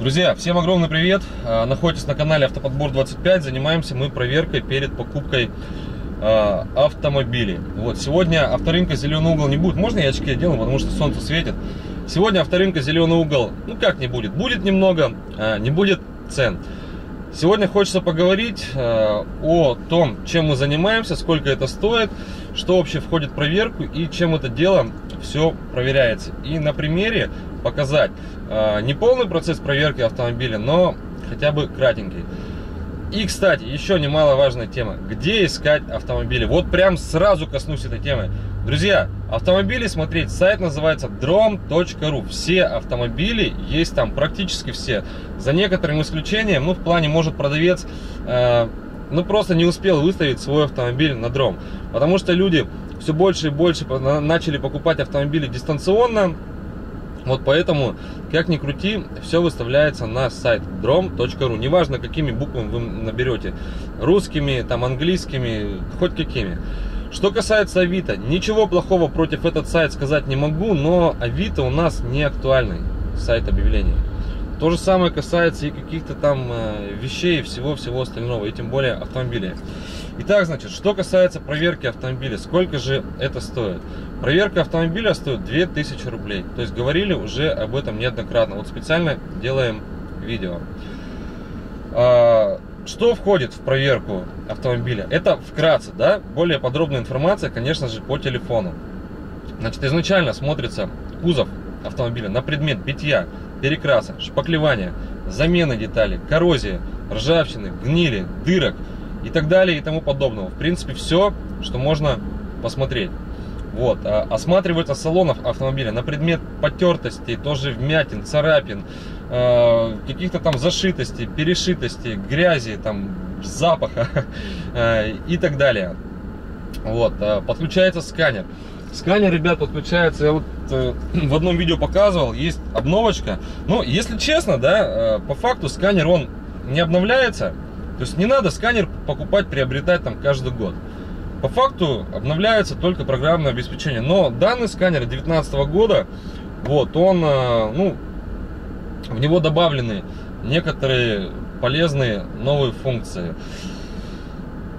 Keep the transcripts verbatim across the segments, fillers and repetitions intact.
Друзья, всем огромный привет! Находитесь на канале Автоподбор двадцать пять. Занимаемся мы проверкой перед покупкой э, автомобилей. Вот сегодня авторынка «Зеленый угол» не будет. Можно я очки одену, потому что солнце светит. Сегодня авторынка «Зеленый угол» ну как не будет. Будет немного, э, не будет цен. Сегодня хочется поговорить э, о том, чем мы занимаемся, сколько это стоит, что вообще входит в проверку и чем это дело все проверяется. И на примере показать э, не полный процесс проверки автомобиля, но хотя бы кратенький. И, кстати, еще немаловажная тема. Где искать автомобили? Вот прям сразу коснусь этой темы. Друзья, автомобили смотреть. Сайт называется дром точка ру. Все автомобили есть там, практически все. За некоторым исключением, ну, в плане, может, продавец... Э, Ну, просто не успел выставить свой автомобиль на дром. Потому что люди все больше и больше начали покупать автомобили дистанционно. Вот поэтому, как ни крути, все выставляется на сайт дром точка ру. Неважно, какими буквами вы наберете. Русскими, там, английскими, хоть какими. Что касается Авито, ничего плохого против этот сайт сказать не могу. Но Авито у нас не актуальный сайт объявлений. То же самое касается и каких-то там вещей и всего-всего остального, и тем более автомобилей. Итак, значит, что касается проверки автомобиля, сколько же это стоит? Проверка автомобиля стоит две тысячи рублей, то есть говорили уже об этом неоднократно, вот специально делаем видео. Что входит в проверку автомобиля? Это вкратце, да, более подробная информация, конечно же, по телефону. Значит, изначально смотрится кузов автомобиля на предмет битья, перекраса, шпаклевания, замены деталей, коррозии, ржавчины, гнили, дырок и так далее и тому подобного. В принципе, все, что можно посмотреть. Вот. Осматривается салонов автомобиля на предмет потертостей, тоже вмятин, царапин, э, каких-то там зашитостей, перешитостей, грязи, там, запаха э, и так далее. Вот. Подключается сканер. Сканер, ребят, подключается, я вот э, в одном видео показывал, есть обновочка. Но, если честно, да, э, по факту сканер, он не обновляется. То есть не надо сканер покупать, приобретать там каждый год. По факту обновляется только программное обеспечение. Но данный сканер две тысячи девятнадцатого года, вот, он, э, ну, в него добавлены некоторые полезные новые функции.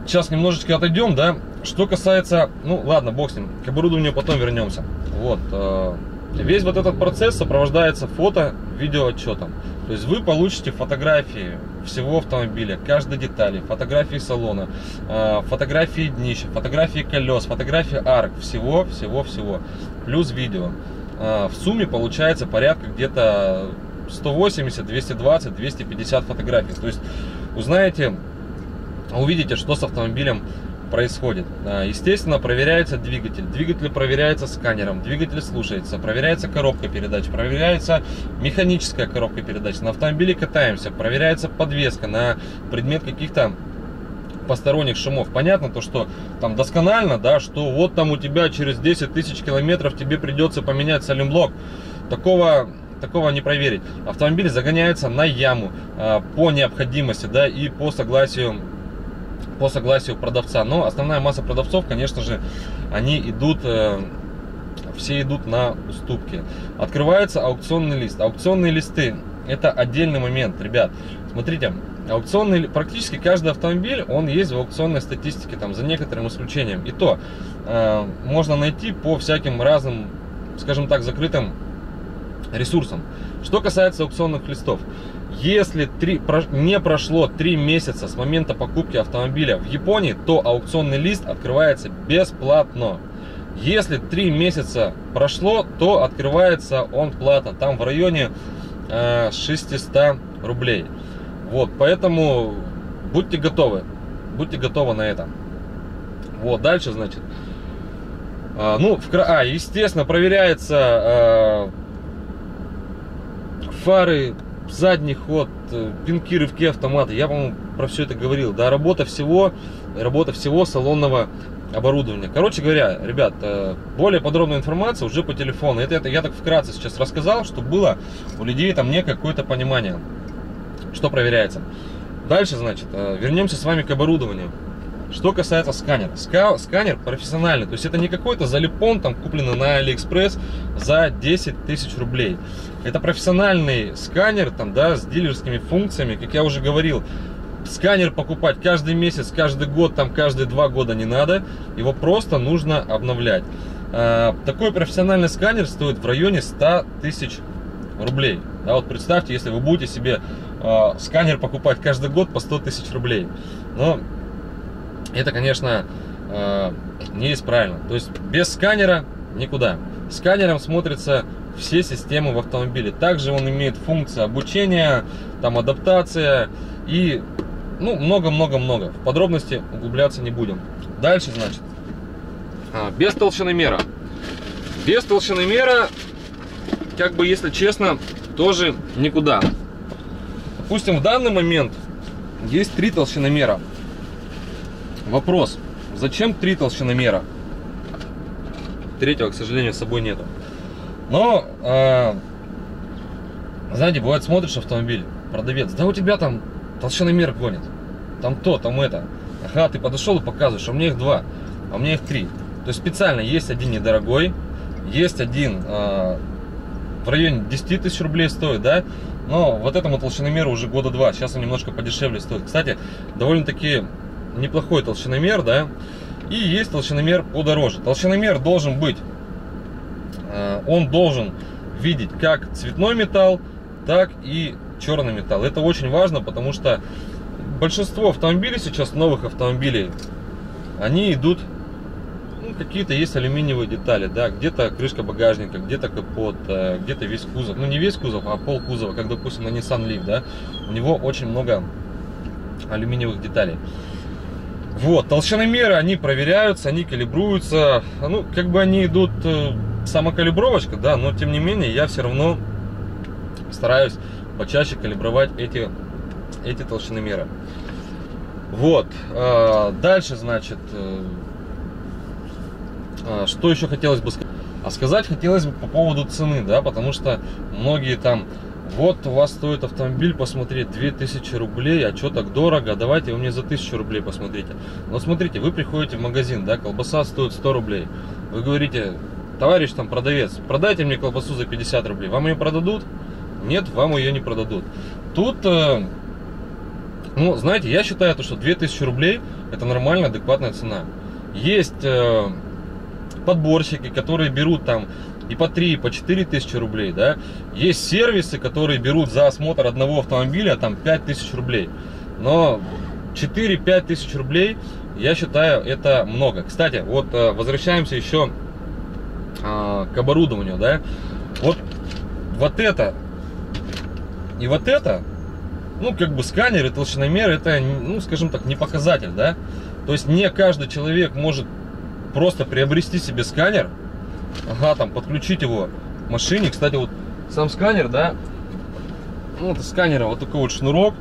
Сейчас немножечко отойдем, да. Что касается, ну ладно, бог с ним, к оборудованию потом вернемся. Вот, э, весь вот этот процесс сопровождается фото, видео отчетом. То есть вы получите фотографии всего автомобиля, каждой детали, фотографии салона, э, фотографии днища, фотографии колес, фотографии арок, всего, всего, всего. Плюс видео. Э, в сумме получается порядка где-то сто восемьдесят, двести двадцать, двести пятьдесят фотографий. То есть узнаете, увидите, что с автомобилем происходит. Естественно, проверяется двигатель, двигатель проверяется сканером, двигатель слушается, проверяется коробка передач, проверяется механическая коробка передач, на автомобиле катаемся, проверяется подвеска на предмет каких-то посторонних шумов. Понятно то, что там досконально, да, что вот там у тебя через десять тысяч километров тебе придется поменять саленблок, такого такого не проверить. Автомобиль загоняется на яму по необходимости, да, и по согласию по согласию продавца. Но основная масса продавцов, конечно же, они идут, э, все идут на уступки. Открывается аукционный лист. Аукционные листы — это отдельный момент, ребят. Смотрите, аукционный, практически каждый автомобиль, он есть в аукционной статистике, там, за некоторым исключением. И то э, можно найти по всяким разным, скажем так, закрытым ресурсам. Что касается аукционных листов. Если три, не прошло три месяца с момента покупки автомобиля в Японии, то аукционный лист открывается бесплатно. Если три месяца прошло, то открывается он платно. Там в районе э, шестисот рублей. Вот, поэтому будьте готовы. Будьте готовы на это. Вот, дальше, значит. Э, ну, в, а, естественно, проверяется э, фары, задний ход, пинки, рывки автомата. Я, по-моему, про все это говорил. Да, работа всего, работа всего салонного оборудования. Короче говоря, ребят, более подробная информация уже по телефону. Это, это я так вкратце сейчас рассказал, чтобы было у людей там не какое-то понимание, что проверяется. Дальше, значит, вернемся с вами к оборудованию. Что касается сканера. Ска сканер профессиональный. То есть это не какой-то залипон, там, купленный на Алиэкспресс за десять тысяч рублей. Это профессиональный сканер, там, да, с дилерскими функциями. Как я уже говорил, сканер покупать каждый месяц, каждый год, там, каждые два года не надо. Его просто нужно обновлять. А, такой профессиональный сканер стоит в районе ста тысяч рублей. Да, вот представьте, если вы будете себе а, сканер покупать каждый год по сто тысяч рублей. Но это, конечно, не есть правильно. То есть без сканера никуда. Сканером смотрятся все системы в автомобиле. Также он имеет функции обучения, там, адаптация и много-много-много. Ну, в подробности углубляться не будем. Дальше, значит, без толщиномера. Без толщиномера, как бы, если честно, тоже никуда. Допустим, в данный момент есть три толщиномера. Вопрос, зачем три толщиномера? Третьего, к сожалению, с собой нету. Но, э, знаете, бывает, смотришь автомобиль, продавец, да у тебя там толщиномер гонит, там то, там это. Ага, ты подошел и показываешь, а у меня их два, а у меня их три. То есть специально есть один недорогой, есть один э, в районе десяти тысяч рублей стоит, да? Но вот этому толщиномеру уже года два, сейчас он немножко подешевле стоит. Кстати, довольно-таки неплохой толщиномер, да, и есть толщиномер подороже. Толщиномер должен быть, он должен видеть как цветной металл, так и черный металл. Это очень важно, потому что большинство автомобилей сейчас, новых автомобилей, они идут, ну, какие-то есть алюминиевые детали, да, где-то крышка багажника, где-то капот, где-то весь кузов, ну не весь кузов, а пол кузова, как, допустим, на Nissan Leaf, да, у него очень много алюминиевых деталей. Вот, толщиномеры, они проверяются, они калибруются, ну, как бы они идут, э, самокалибровочка, да, но тем не менее я все равно стараюсь почаще калибровать эти, эти толщиномеры. Вот, э, дальше, значит, э, что еще хотелось бы сказать? А сказать хотелось бы по поводу цены, да, потому что многие там... Вот у вас стоит автомобиль, посмотреть, две тысячи рублей, а что так дорого, давайте вы мне за тысячу рублей посмотрите. Но смотрите, вы приходите в магазин, да, колбаса стоит сто рублей. Вы говорите, товарищ там продавец, продайте мне колбасу за пятьдесят рублей. Вам ее продадут? Нет, вам ее не продадут. Тут, ну, знаете, я считаю, что две тысячи рублей это нормальная, адекватная цена. Есть подборщики, которые берут там и по три, и по четыре тысячи рублей, да. Есть сервисы, которые берут за осмотр одного автомобиля там пять тысяч рублей. Но четыре-пять тысяч рублей, я считаю, это много. Кстати, вот возвращаемся еще а, к оборудованию, да. Вот, вот это и вот это, ну, как бы сканер и толщиномер, это, ну, скажем так, не показатель, да. То есть не каждый человек может просто приобрести себе сканер, ага, там, подключить его к машине. Кстати, вот сам сканер, да, ну, это сканера вот такой вот шнурок,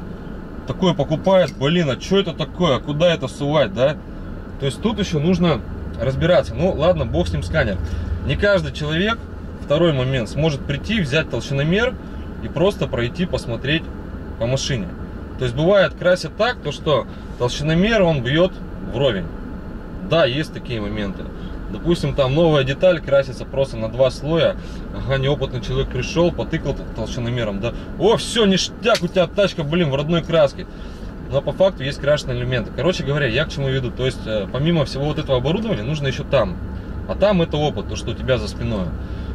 такой покупает, блин, а что это такое, куда это сувать, да? То есть тут еще нужно разбираться. Ну, ладно, бог с ним сканер. Не каждый человек, второй момент, сможет прийти, взять толщиномер и просто пройти, посмотреть по машине. То есть бывает, красят так, то что толщиномер, он бьет вровень. Да, есть такие моменты. Допустим, там новая деталь красится просто на два слоя. Ага, неопытный человек пришел, потыкал толщиномером, да. О, все, ништяк, у тебя тачка, блин, в родной краске. Но по факту есть крашеные элементы. Короче говоря, я к чему веду. То есть, помимо всего вот этого оборудования, нужно еще там. А там это опыт, то, что у тебя за спиной.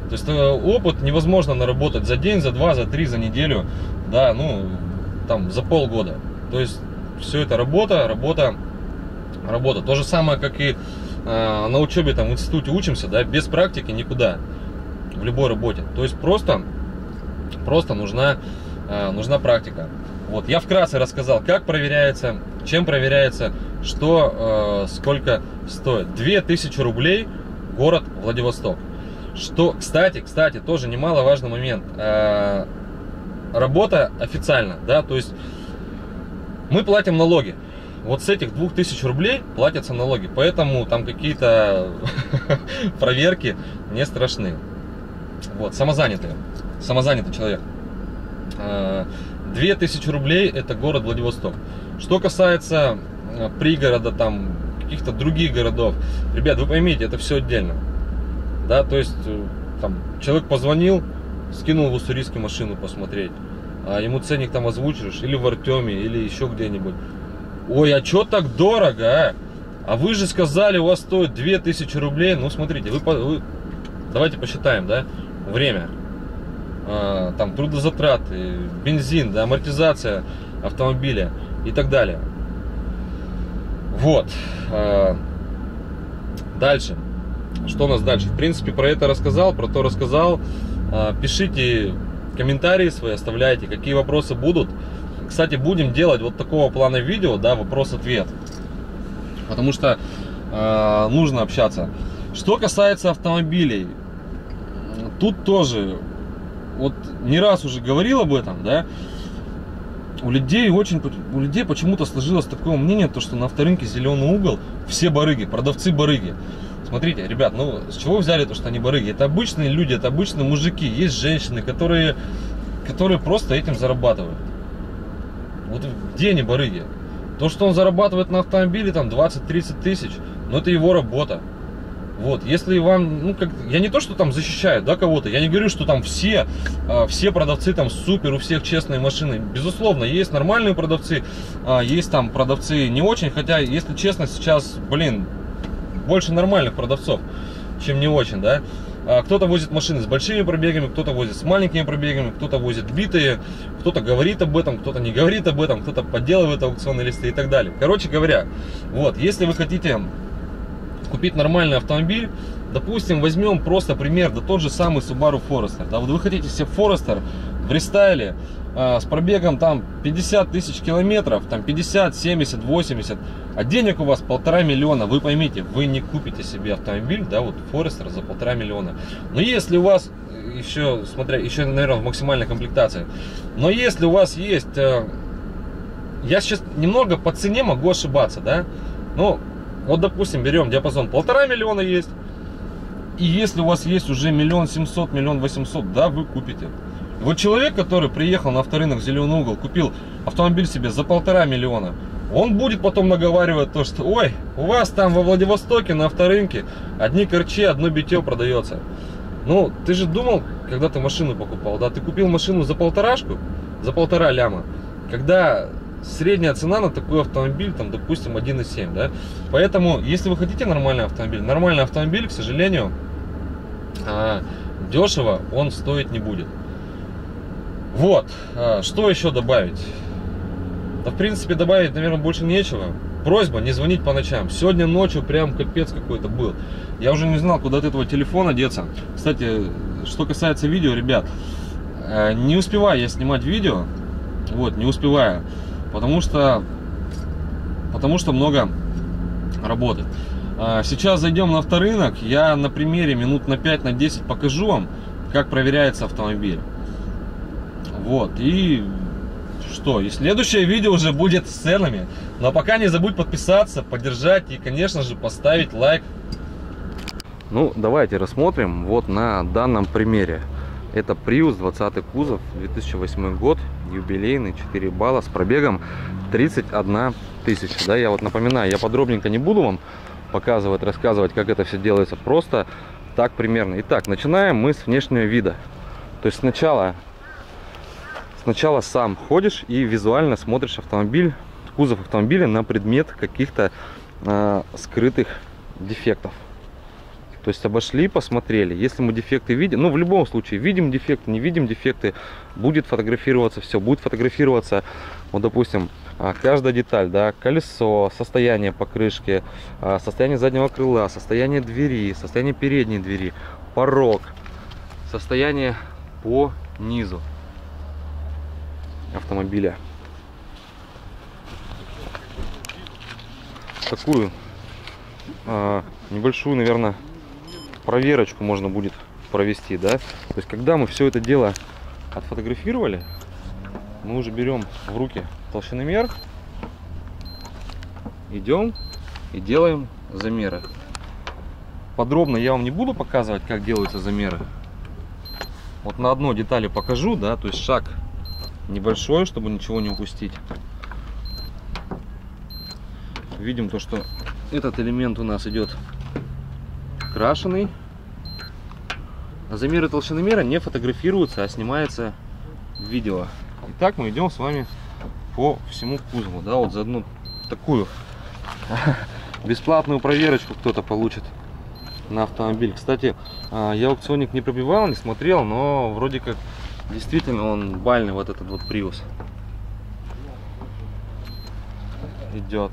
То есть, опыт невозможно наработать за день, за два, за три, за неделю. Да, ну, там, за полгода. То есть, все это работа, работа, работа. То же самое, как и... на учебе, там, в институте учимся, да, без практики никуда, в любой работе. То есть просто, просто нужна, нужна практика. Вот, я вкратце рассказал, как проверяется, чем проверяется, что, сколько стоит. две тысячи рублей, город Владивосток. Что, кстати, кстати, тоже немаловажный момент. Работа официально, да, то есть мы платим налоги. Вот с этих двух тысяч рублей платятся налоги, поэтому там какие-то проверки не страшны. Вот, самозанятый, самозанятый человек. две тысячи рублей это город Владивосток. Что касается пригорода, там, каких-то других городов. Ребят, вы поймите, это все отдельно. Да, то есть там человек позвонил, скинул в уссурийскую машину посмотреть, а ему ценник там озвучишь, или в Артеме, или еще где-нибудь. Ой, а что так дорого, а? А вы же сказали, у вас стоит две тысячи рублей. Ну, смотрите, вы, вы давайте посчитаем, да, время, а, там трудозатраты, бензин, да, амортизация автомобиля и так далее. Вот. А, дальше. Что у нас дальше? В принципе, про это рассказал, про то рассказал. А, пишите комментарии свои, оставляйте, какие вопросы будут. Кстати, будем делать вот такого плана видео, да, вопрос-ответ. Потому что э, нужно общаться. Что касается автомобилей, тут тоже, вот не раз уже говорил об этом, да, у людей очень, у людей почему-то сложилось такое мнение, то, что на авторынке «Зеленый угол» все барыги, продавцы барыги. Смотрите, ребят, ну с чего взяли то, что они барыги? Это обычные люди, это обычные мужики, есть женщины, которые, которые просто этим зарабатывают. Вот где они барыги? То, что он зарабатывает на автомобиле там двадцать-тридцать тысяч, но это его работа. Вот, если вам, ну как, я не то, что там защищаю, да, кого-то, я не говорю, что там все, все продавцы там супер, у всех честные машины. Безусловно, есть нормальные продавцы, есть там продавцы не очень, хотя, если честно, сейчас, блин, больше нормальных продавцов, чем не очень, да. Кто-то возит машины с большими пробегами, кто-то возит с маленькими пробегами, кто-то возит битые, кто-то говорит об этом, кто-то не говорит об этом, кто-то подделывает аукционные листы и так далее. Короче говоря, вот, если вы хотите купить нормальный автомобиль, допустим, возьмем просто пример, да тот же самый Subaru Forester. Да, вот вы хотите себе Forester в рестайле а, с пробегом там пятьдесят тысяч километров, там пятьдесят, семьдесят, восемьдесят, а денег у вас полтора миллиона, вы поймите, вы не купите себе автомобиль, да, вот Forester за полтора миллиона. Но если у вас еще, смотря, еще, наверное, в максимальной комплектации, но если у вас есть, э, я сейчас немного по цене могу ошибаться, да, ну, вот, допустим, берем диапазон полтора миллиона есть, и если у вас есть уже миллион семьсот, миллион восемьсот, да, вы купите. Вот человек, который приехал на авторынок «Зеленый угол», купил автомобиль себе за полтора миллиона, он будет потом наговаривать то, что ой, у вас там во Владивостоке на авторынке одни корчи, одно битье продается. Ну, ты же думал, когда ты машину покупал, да, ты купил машину за полторашку, за полтора ляма, когда средняя цена на такой автомобиль, там, допустим, один и семь, да. Поэтому, если вы хотите нормальный автомобиль, нормальный автомобиль, к сожалению, дешево он стоить не будет. Вот, что еще добавить? Да, в принципе, добавить, наверное, больше нечего. Просьба не звонить по ночам. Сегодня ночью прям капец какой-то был. Я уже не знал, куда от этого телефона деться. Кстати, что касается видео, ребят, не успеваю я снимать видео. Вот, не успеваю. Потому что, потому что много работы. Сейчас зайдем на авторынок. Я на примере минут на пять, на десять покажу вам, как проверяется автомобиль. Вот, и что, и следующее видео уже будет с ценами. Но пока не забудь подписаться, поддержать и, конечно же, поставить лайк. Ну, давайте рассмотрим вот на данном примере. Это Prius двадцатый кузов, две тысячи восьмой год, юбилейный, четыре балла с пробегом тридцать одна тысяча. Да, я вот напоминаю, я подробненько не буду вам показывать, рассказывать, как это все делается. Просто так примерно. Итак, начинаем мы с внешнего вида. То есть сначала... Сначала сам ходишь и визуально смотришь автомобиль, кузов автомобиля на предмет каких-то э, скрытых дефектов. То есть обошли, посмотрели. Если мы дефекты видим, ну в любом случае, видим дефекты, не видим дефекты, будет фотографироваться все. Будет фотографироваться, вот допустим, каждая деталь, да, колесо, состояние покрышки, состояние заднего крыла, состояние двери, состояние передней двери, порог, состояние по низу автомобиля. Такую а, небольшую, наверное, проверочку можно будет провести, да. То есть когда мы все это дело отфотографировали, мы уже берем в руки толщиномер, идем и делаем замеры. Подробно я вам не буду показывать, как делаются замеры. Вот на одной детали покажу, да, то есть шаг небольшой, чтобы ничего не упустить. Видим то, что Этот элемент у нас идет крашеный. Замеры толщиномера не фотографируются, а снимается в видео. Итак, мы идем с вами по всему кузову. Да, вот за одну такую бесплатную проверочку кто-то получит на автомобиль. Кстати, я аукционник не пробивал, не смотрел, но вроде как действительно он бальный, вот этот вот Prius. Идет.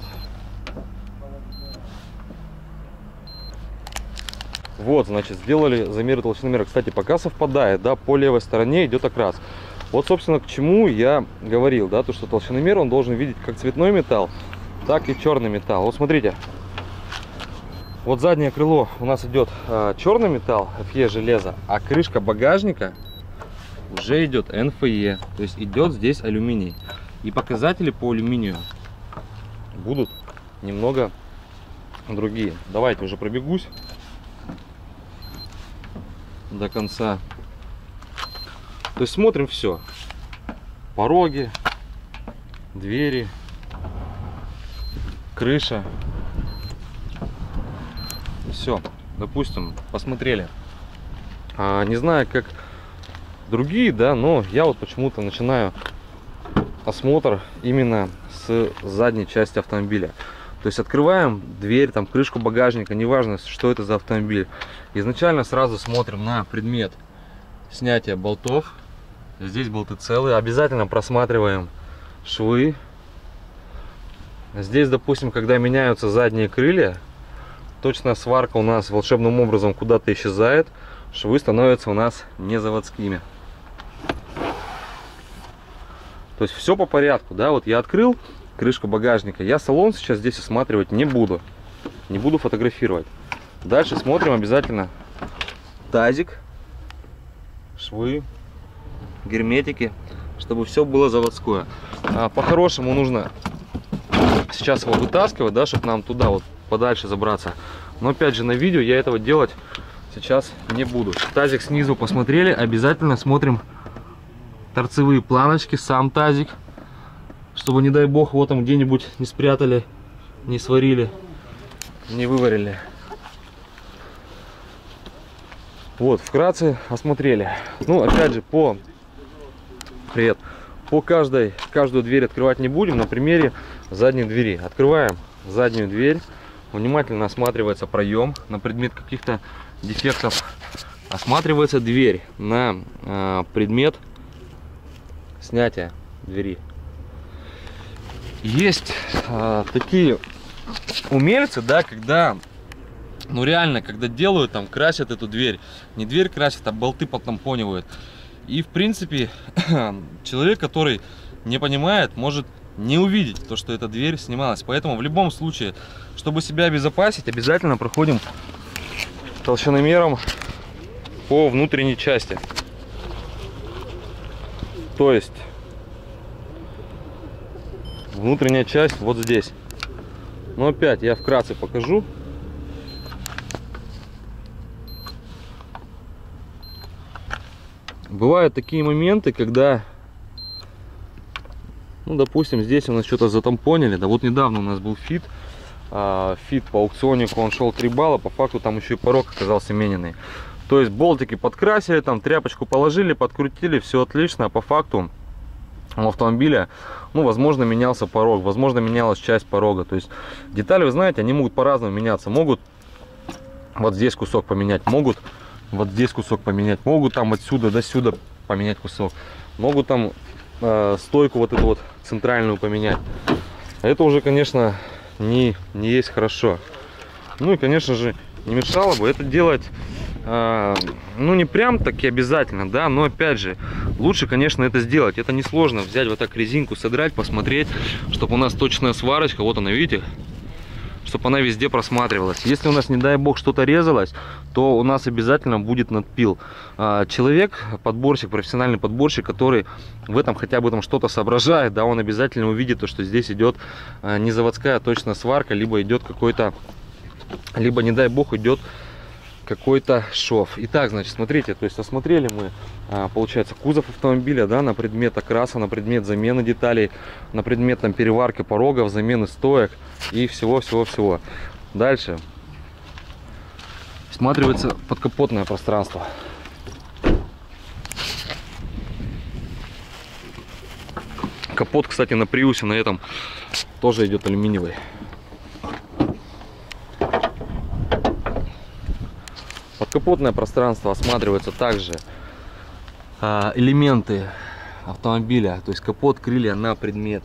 Вот, значит, сделали замеры толщиномера. Кстати, пока совпадает, да, по левой стороне идет окрас. Вот, собственно, к чему я говорил, да, то, что толщиномер, он должен видеть как цветной металл, так и черный металл. Вот, смотрите, вот заднее крыло у нас идет э, черный металл, эф е железо, а крышка багажника уже идет эн эф е, то есть идет здесь алюминий. И показатели по алюминию будут немного другие. Давайте уже пробегусь до конца. То есть смотрим все: пороги, двери, крыша. Все, допустим, посмотрели. А, не знаю, как другие, да, но я вот почему-то начинаю осмотр именно с задней части автомобиля. То есть открываем дверь, там, крышку багажника, неважно, что это за автомобиль. Изначально сразу смотрим на предмет снятия болтов. Здесь болты целые. Обязательно просматриваем швы. Здесь, допустим, когда меняются задние крылья, точно сварка у нас волшебным образом куда-то исчезает. Швы становятся у нас не заводскими. То есть все по порядку, да, вот я открыл крышку багажника. Я салон сейчас здесь осматривать не буду. Не буду фотографировать. Дальше смотрим обязательно тазик, швы, герметики, чтобы все было заводское. А по-хорошему нужно сейчас его вытаскивать, да, чтобы нам туда вот подальше забраться. Но опять же на видео я этого делать сейчас не буду. Тазик снизу посмотрели, обязательно смотрим торцевые планочки, сам тазик. Чтобы, не дай бог, его там где-нибудь не спрятали, не сварили, не выварили. Вот, вкратце осмотрели. Ну, опять же, по... Привет. По каждой, каждую дверь открывать не будем. На примере задней двери. Открываем заднюю дверь. Внимательно осматривается проем на предмет каких-то дефектов. Осматривается дверь на э, предмет снятия двери. Есть э, такие умельцы, да, когда, ну реально, когда делают, там, красят эту дверь. Не дверь красят, а болты подтампонивают. И, в принципе, человек, который не понимает, может не увидеть то, что эта дверь снималась. Поэтому в любом случае, чтобы себя обезопасить, обязательно проходим толщиномером по внутренней части. То есть... Внутренняя часть вот здесь. Но опять я вкратце покажу. Бывают такие моменты, когда, ну, допустим, здесь у нас что-то затампонили. Да, вот недавно у нас был фит. Фит по аукционнику, он шел три балла. По факту там еще и порог оказался мененный. То есть болтики подкрасили, там тряпочку положили, подкрутили, все отлично. А по факту у автомобиля, ну, возможно, менялся порог, возможно, менялась часть порога. То есть детали, вы знаете, они могут по-разному меняться. Могут вот здесь кусок поменять, могут вот здесь кусок поменять, могут там отсюда до сюда поменять кусок, могут там э, стойку вот эту вот центральную поменять. Это уже, конечно, не, не есть хорошо. Ну и, конечно же, не мешало бы это делать, э, ну, не прям таки обязательно, да, но опять же, лучше, конечно, это сделать. Это несложно взять вот так резинку, содрать, посмотреть, чтобы у нас точная сварочка, вот она, видите, чтобы она везде просматривалась. Если у нас, не дай бог, что-то резалось, то у нас обязательно будет надпил. А человек, подборщик, профессиональный подборщик, который в этом хотя бы там что-то соображает, да, он обязательно увидит то, что здесь идет не заводская, а точно сварка, либо идет какой-то... либо, не дай бог, идет какой-то шов. Итак, значит, смотрите, то есть осмотрели мы, получается, кузов автомобиля, да, на предмет окраса, на предмет замены деталей, на предмет там переварки порогов, замены стоек и всего-всего-всего. Дальше всматривается подкапотное пространство. Капот, кстати, на Prius на этом тоже идет алюминиевый. Подкапотное пространство осматривается также элементы автомобиля, то есть капот, крылья на предмет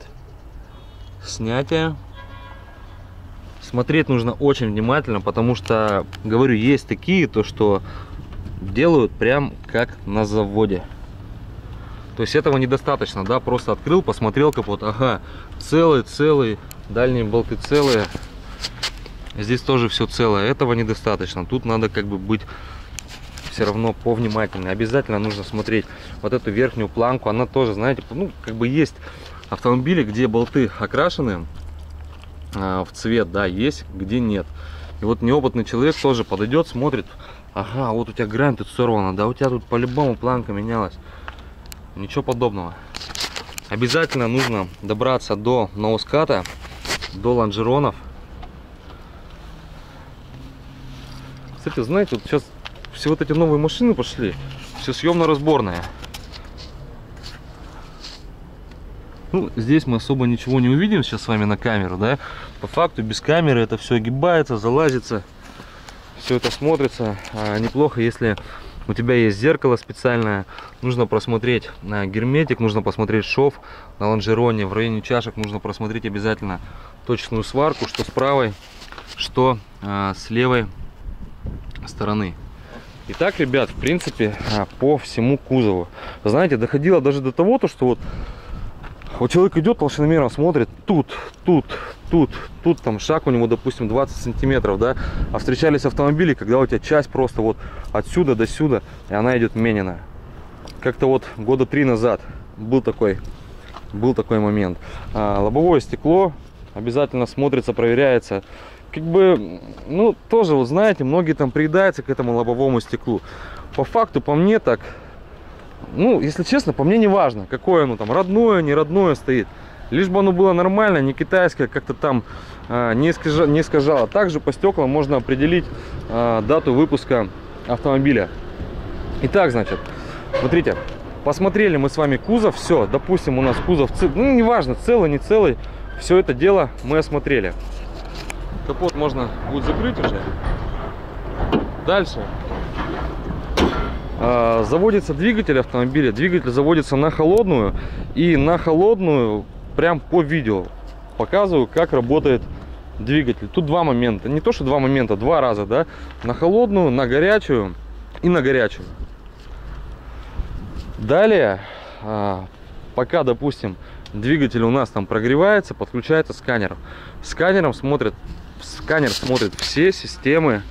снятия. Смотреть нужно очень внимательно, потому что, говорю, есть такие, то что делают прям как на заводе. То есть этого недостаточно, да, просто открыл, посмотрел капот, ага, целый, целый, дальние болты целые, здесь тоже все целое, этого недостаточно, тут надо как бы быть все равно повнимательнее, обязательно нужно смотреть вот эту верхнюю планку, она тоже, знаете, ну, как бы есть автомобили, где болты окрашены э, в цвет, да, есть, где нет, и вот неопытный человек тоже подойдет, смотрит, ага, вот у тебя грань тут сорвана, да, у тебя тут по-любому планка менялась. Ничего подобного. Обязательно нужно добраться до ноуската, до лонжеронов. Кстати, знаете, вот сейчас все вот эти новые машины пошли, все съемно-разборное. Ну, здесь мы особо ничего не увидим сейчас с вами на камеру, да? По факту без камеры это все огибается, залазится, все это смотрится. А неплохо, если у тебя есть зеркало специальное, нужно просмотреть герметик, нужно посмотреть шов на лонжероне, в районе чашек нужно просмотреть обязательно точечную сварку, что с правой, что а, с левой стороны. Итак, ребят, в принципе, по всему кузову. Знаете, доходило даже до того, то, что вот, вот человек идет толщиномером, смотрит, тут, тут, тут, тут, там шаг у него, допустим, двадцать сантиметров, да, а встречались автомобили, когда у тебя часть просто вот отсюда до сюда, и она идет менена. Как-то вот года три назад был такой, был такой момент. А лобовое стекло обязательно смотрится, проверяется. Как бы, ну, тоже, вот знаете, многие там приедаются к этому лобовому стеклу. По факту, по мне так, ну, если честно, по мне не важно, какое оно там, родное, не родное стоит. Лишь бы оно было нормально, не китайское, как-то там а, не искажало, не искажало. Также по стеклам можно определить а, дату выпуска автомобиля. Итак, значит, смотрите, посмотрели мы с вами кузов, все, допустим, у нас кузов, ну, неважно, целый, не целый, все это дело мы осмотрели. Капот можно будет закрыть уже. Дальше. Заводится двигатель автомобиля, двигатель заводится на холодную, и на холодную прям по видео показываю, как работает двигатель. Тут два момента, не то что два момента, два раза, да, на холодную, на горячую и на горячую. Далее, пока, допустим, двигатель у нас там прогревается, подключается сканер. Сканером смотрит, сканер смотрит все системы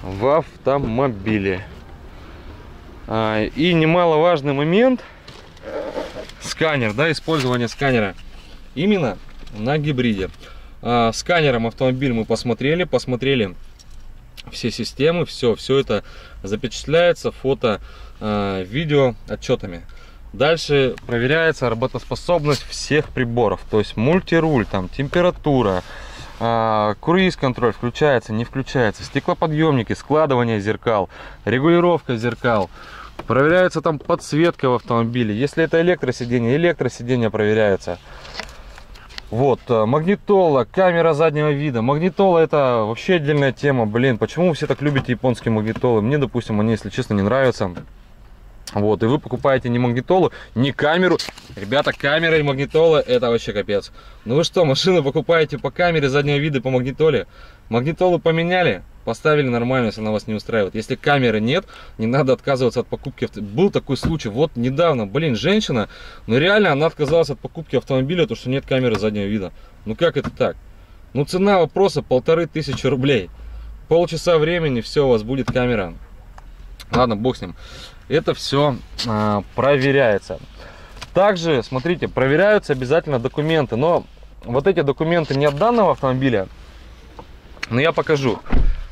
в автомобиле. И немаловажный момент, сканер, да, использование сканера именно на гибриде. Сканером автомобиль мы посмотрели, посмотрели все системы, все, все это запечатляется фото, видео отчетами. Дальше проверяется работоспособность всех приборов, то есть мультируль, там, температура, круиз-контроль включается, не включается, стеклоподъемники, складывание зеркал, регулировка зеркал, проверяется там подсветка в автомобиле, если это электросиденье, электросиденье проверяется. Вот, магнитола, камера заднего вида. Магнитола — это вообще отдельная тема, блин, почему вы все так любите японские магнитолы? Мне, допустим, они, если честно, не нравятся. Вот, и вы покупаете не магнитолу, не камеру. Ребята, камера и магнитола — это вообще капец. Ну вы что, машину покупаете по камере заднего вида, по магнитоле? Магнитолу поменяли, поставили нормально, если она вас не устраивает. Если камеры нет, не надо отказываться от покупки. Был такой случай, вот недавно, блин, женщина, ну реально она отказалась от покупки автомобиля, потому что нет камеры заднего вида. Ну как это так? Ну цена вопроса полторы тысячи рублей. Полчаса времени, все, у вас будет камера. Ладно, бог с ним. Это все э, проверяется. Также, смотрите, проверяются обязательно документы. Но вот эти документы не от данного автомобиля, но я покажу.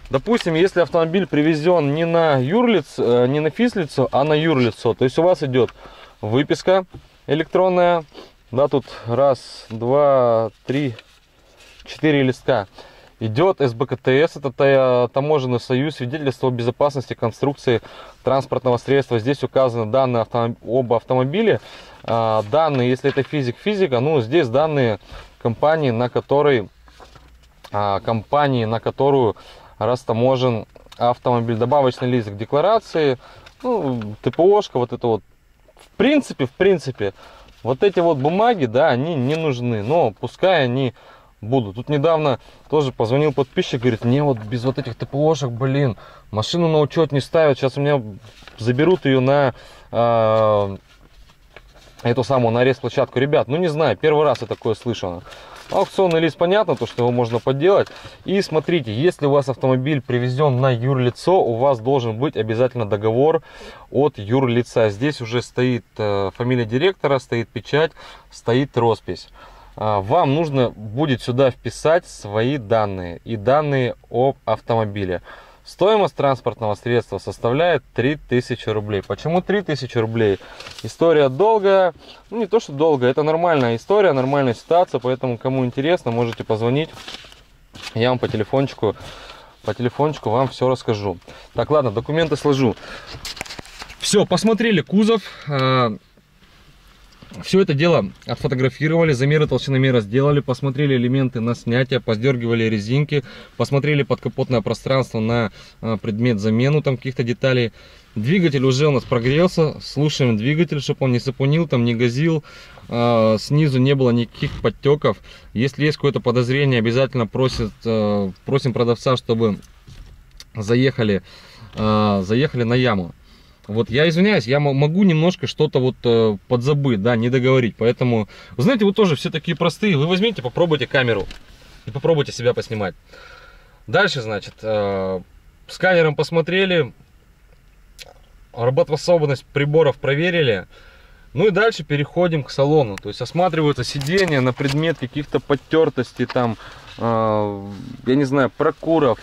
Допустим, если автомобиль привезен не на юрлиц, э, не на физлицо, а на юрлицо, то есть у вас идет выписка электронная. Да, тут раз, два, три, четыре листка. идет СБКТС, это таможенный союз, свидетельство о безопасности конструкции транспортного средства. Здесь указаны данные автомоб... об автомобиле, данные, если это физик-физика, ну здесь данные компании, на которой, компании, на которую растаможен автомобиль, добавочный лист к декларации, ну, ТПОшка, вот это вот. В принципе, в принципе, вот эти вот бумаги, да, они не нужны, но пускай они будут. Тут недавно тоже позвонил подписчик, говорит, мне вот без вот этих ТПОшек, блин, машину на учет не ставят, сейчас у меня заберут ее на э, эту самую, на арест-площадку. Ребят, ну не знаю, первый раз я такое слышал. Аукционный лист, понятно, то, что его можно подделать. И смотрите, если у вас автомобиль привезен на юрлицо, у вас должен быть обязательно договор от юрлица. Здесь уже стоит фамилия директора, стоит печать, стоит роспись. Вам нужно будет сюда вписать свои данные и данные об автомобиле. Стоимость транспортного средства составляет три тысячи рублей. Почему три тысячи рублей? История долгая. Ну, не то, что долгая, это нормальная история, нормальная ситуация. Поэтому, кому интересно, можете позвонить. Я вам по телефончику, по телефончику вам все расскажу. Так, ладно, документы сложу. Все, посмотрели кузов. Все это дело отфотографировали, замеры толщиномера сделали, посмотрели элементы на снятие, поддергивали резинки, посмотрели подкапотное пространство на предмет замену там каких-то деталей. Двигатель уже у нас прогрелся, слушаем двигатель, чтобы он не сапунил, там не газил, снизу не было никаких подтеков. Если есть какое-то подозрение, обязательно просит, просим продавца, чтобы заехали, заехали на яму. Вот я извиняюсь, я могу немножко что-то вот э, подзабыть, да, не договорить. Поэтому, вы знаете, вы тоже все такие простые. Вы возьмите, попробуйте камеру и попробуйте себя поснимать. Дальше, значит, э, сканером посмотрели, работоспособность приборов проверили. Ну и дальше переходим к салону. То есть осматриваются сиденья на предмет каких-то потертостей, там, э, я не знаю, прокуров,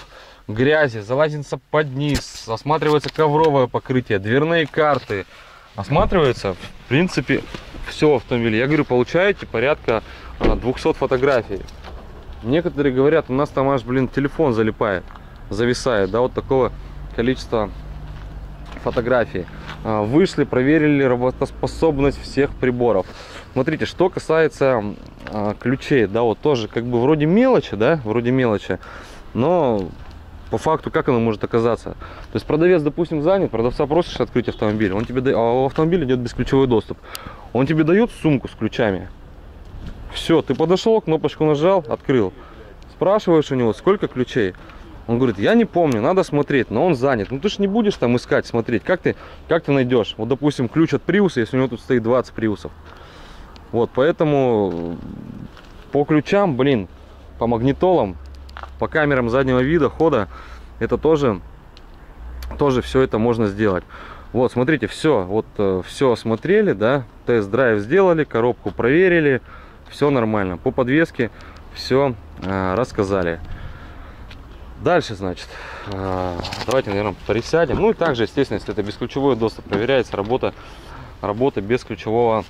грязи, залазится под низ, осматривается ковровое покрытие, дверные карты, осматривается, в принципе, все в автомобиле. Я говорю, получаете порядка двухсот фотографий. Некоторые говорят, у нас там аж, блин, телефон залипает, зависает, да, вот такого количества фотографий. Вышли, проверили работоспособность всех приборов. Смотрите, что касается ключей, да, вот тоже как бы вроде мелочи, да, вроде мелочи, но... По факту, как оно может оказаться? То есть продавец, допустим, занят, продавца просишь открыть автомобиль, он тебе да... а в автомобиль идет бесключевой доступ. Он тебе дает сумку с ключами. Все, ты подошел, кнопочку нажал, открыл. Спрашиваешь у него, сколько ключей. Он говорит, я не помню, надо смотреть, но он занят. Ну ты же не будешь там искать, смотреть, как ты, как ты найдешь. Вот, допустим, ключ от Prius, если у него тут стоит двадцать Prius'ов. Вот, поэтому по ключам, блин, по магнитолам, по камерам заднего вида, хода, это тоже, тоже все это можно сделать. Вот, смотрите, все, вот все осмотрели, да, тест-драйв сделали, коробку проверили, все нормально. По подвеске все э, рассказали. Дальше, значит, э, давайте, наверное, присядем. Ну и также, естественно, если это бесключевой доступ, проверяется работа, работа без ключевого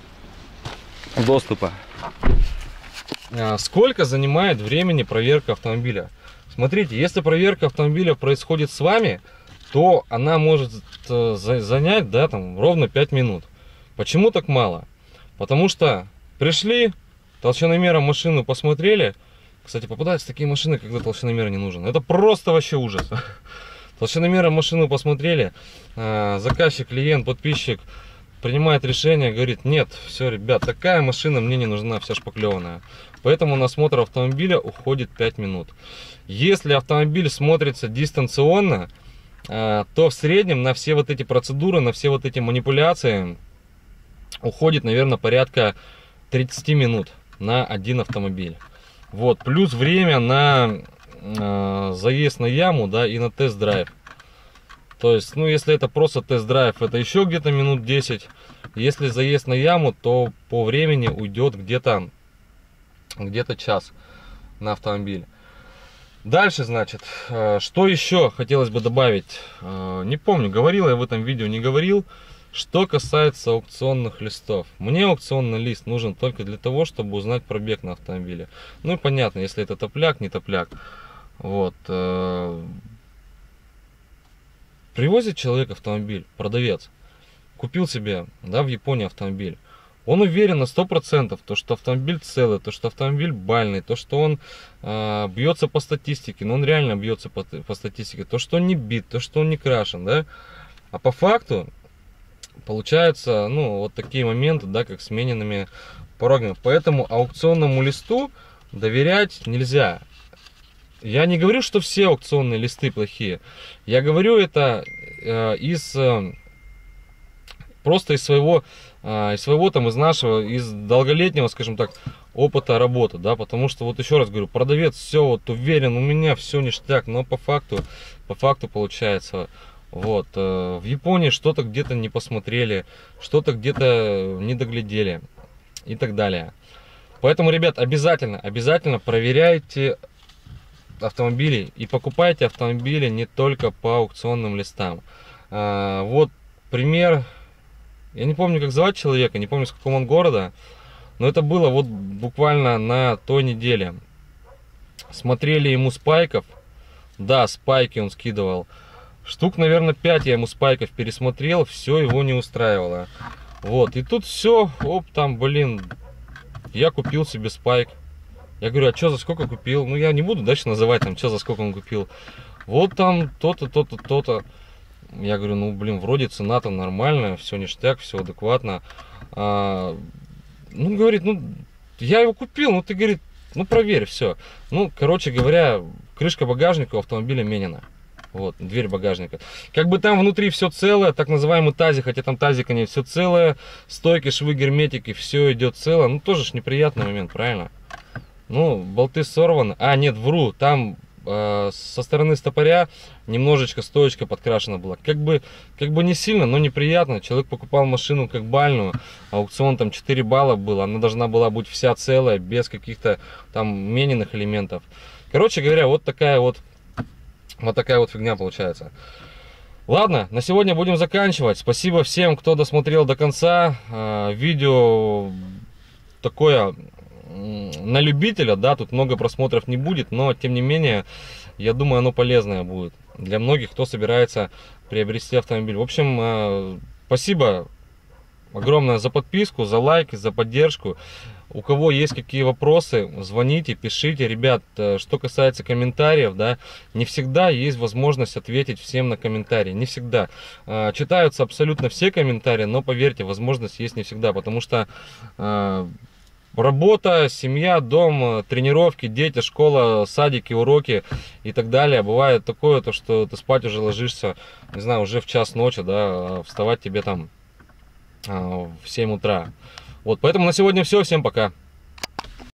доступа. Сколько занимает времени проверка автомобиля? Смотрите, если проверка автомобиля происходит с вами, то она может занять, да, там, ровно пять минут. Почему так мало? Потому что пришли, толщиномером машину посмотрели. Кстати, попадаются такие машины, когда толщиномер не нужен. Это просто вообще ужас. Толщиномером машину посмотрели, заказчик, клиент, подписчик принимает решение, говорит, нет, все, ребят, такая машина мне не нужна, вся шпаклеванная. Поэтому на осмотр автомобиля уходит пять минут. Если автомобиль смотрится дистанционно, то в среднем на все вот эти процедуры, на все вот эти манипуляции уходит, наверное, порядка тридцати минут на один автомобиль. Вот, плюс время на заезд на яму, да, и на тест-драйв. То есть, ну, если это просто тест-драйв, это еще где-то минут десять. Если заезд на яму, то по времени уйдет где-то где-то час на автомобиль. Дальше, значит, что еще хотелось бы добавить? Не помню, говорил я в этом видео, не говорил. Что касается аукционных листов. Мне аукционный лист нужен только для того, чтобы узнать пробег на автомобиле. Ну и понятно, если это топляк, не топляк. Вот. Привозит человек автомобиль, продавец, купил себе, да, в Японии автомобиль. Он уверен на сто процентов, то, что автомобиль целый, то, что автомобиль бальный, то, что он э, бьется по статистике, но он реально бьется по, по статистике, то, что он не бит, то, что он не крашен, да. А по факту получаются, ну, вот такие моменты, да, как с мененными порогами. Поэтому аукционному листу доверять нельзя. Я не говорю, что все аукционные листы плохие. Я говорю это э, из э, просто из своего, э, из своего там, из нашего, из долголетнего, скажем так, опыта работы, да, потому что, вот еще раз говорю, продавец все вот уверен, у меня все ништяк, но по факту, по факту получается. Вот, э, в Японии что-то где-то не посмотрели, что-то где-то не доглядели и так далее. Поэтому, ребят, обязательно, обязательно проверяйте автомобилей и покупайте автомобили не только по аукционным листам. А, вот пример, я не помню, как звать человека, не помню, с какого он города, но это было вот буквально на той неделе. Смотрели ему спайков, да, спайки он скидывал, штук, наверное, пять я ему спайков пересмотрел, все его не устраивало. Вот, и тут все, оп, там, блин, я купил себе спайк. Я говорю, а что за сколько купил? Ну, я не буду дальше называть, там, что за сколько он купил. Вот там то-то, то-то, то-то. Я говорю, ну, блин, вроде цена-то нормальная, все ништяк, все адекватно. А, ну, говорит, ну, я его купил, ну, ты, говорит, ну, проверь, все. Ну, короче говоря, крышка багажника у автомобиля менена. Вот, дверь багажника. Как бы там внутри все целое, так называемый тазик, хотя там тазика нет, все целое. Стойки, швы, герметики, все идет целое. Ну, тоже ж неприятный момент, правильно? Ну, болты сорваны. А, нет, вру. Там э, со стороны стопоря немножечко стоечка подкрашена была. Как бы, как бы не сильно, но неприятно. Человек покупал машину как бальную. Аукцион там четыре балла был. Она должна была быть вся целая, без каких-то там мененных элементов. Короче говоря, вот такая вот, вот такая вот фигня получается. Ладно, на сегодня будем заканчивать. Спасибо всем, кто досмотрел до конца. Э, видео такое... на любителя, да, тут много просмотров не будет, но тем не менее, я думаю, оно полезное будет для многих, кто собирается приобрести автомобиль. В общем, спасибо огромное за подписку, за лайки, за поддержку. У кого есть какие вопросы, звоните, пишите. Ребят, что касается комментариев, да, не всегда есть возможность ответить всем на комментарии. Не всегда. Читаются абсолютно все комментарии, но поверьте, возможность есть не всегда, потому что... работа, семья, дом, тренировки, дети, школа, садики, уроки и так далее. Бывает такое, то, что ты спать уже ложишься, не знаю, уже в час ночи, да, вставать тебе там в семь утра. Вот, поэтому на сегодня все, всем пока.